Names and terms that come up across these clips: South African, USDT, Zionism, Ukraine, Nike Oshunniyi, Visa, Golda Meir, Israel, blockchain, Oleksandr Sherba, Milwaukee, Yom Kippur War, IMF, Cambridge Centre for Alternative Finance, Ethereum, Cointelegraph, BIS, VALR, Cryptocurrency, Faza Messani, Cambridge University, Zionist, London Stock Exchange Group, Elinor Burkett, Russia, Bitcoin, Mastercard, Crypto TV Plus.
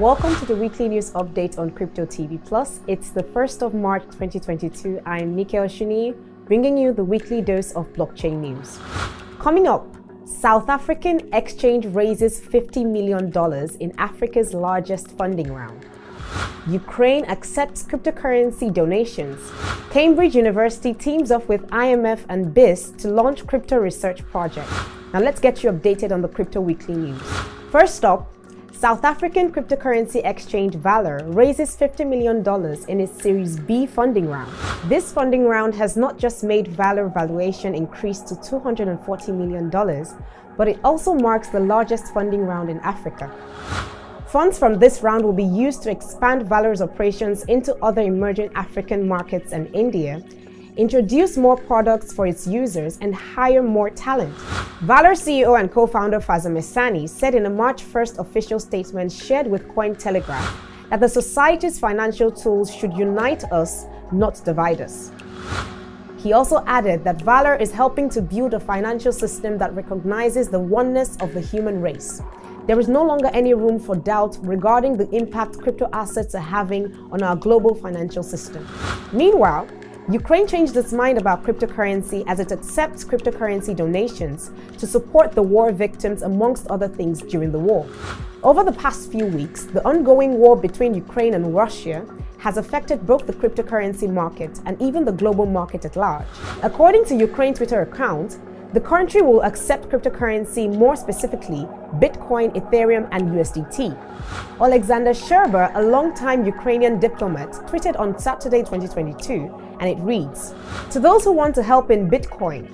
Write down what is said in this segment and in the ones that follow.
Welcome to the weekly news update on Crypto TV Plus. It's the 1st of March 2022. I'm Nike Oshunniyi, bringing you the weekly dose of blockchain news. Coming up, South African exchange raises $50 million in Africa's largest funding round. Ukraine accepts cryptocurrency donations. Cambridge University teams up with IMF and BIS to launch crypto research project. Now let's get you updated on the Crypto Weekly News. First up, South African cryptocurrency exchange VALR raises $50 million in its Series B funding round. This funding round has not just made VALR valuation increase to $240 million, but it also marks the largest funding round in Africa. Funds from this round will be used to expand VALR's operations into other emerging African markets and India, introduce more products for its users, and hire more talent. VALR CEO and co-founder Faza Messani said in a March 1st official statement shared with Cointelegraph that the society's financial tools should unite us, not divide us. He also added that VALR is helping to build a financial system that recognizes the oneness of the human race. There is no longer any room for doubt regarding the impact crypto assets are having on our global financial system. Meanwhile, Ukraine changed its mind about cryptocurrency as it accepts cryptocurrency donations to support the war victims, amongst other things, during the war. Over the past few weeks, the ongoing war between Ukraine and Russia has affected both the cryptocurrency market and even the global market at large. According to Ukraine's Twitter account, the country will accept cryptocurrency, more specifically Bitcoin, Ethereum, and USDT. Oleksandr Sherba, a longtime Ukrainian diplomat, tweeted on Saturday 2022, and it reads, "To those who want to help in Bitcoin,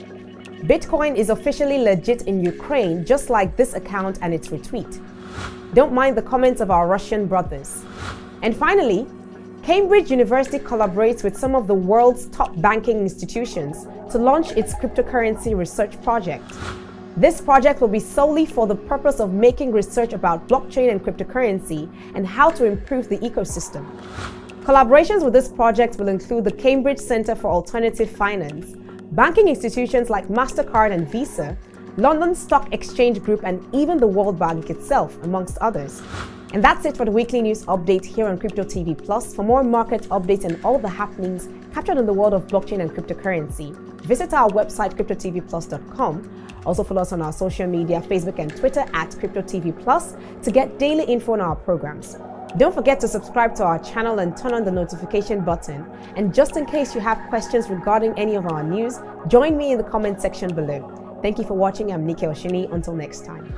Bitcoin is officially legit in Ukraine, just like this account and its retweet. Don't mind the comments of our Russian brothers." And finally, Cambridge University collaborates with some of the world's top banking institutions to launch its cryptocurrency research project. This project will be solely for the purpose of making research about blockchain and cryptocurrency and how to improve the ecosystem. Collaborations with this project will include the Cambridge Centre for Alternative Finance, banking institutions like Mastercard and Visa, London Stock Exchange Group, and even the World Bank itself, amongst others. And that's it for the weekly news update here on Crypto TV Plus. For more market updates and all the happenings captured in the world of blockchain and cryptocurrency, visit our website cryptotvplus.com. Also follow us on our social media, Facebook and Twitter at Crypto TV Plus, to get daily info on our programs. Don't forget to subscribe to our channel and turn on the notification button. And just in case you have questions regarding any of our news, join me in the comment section below. Thank you for watching. I'm Nike Oshunniyi. Until next time.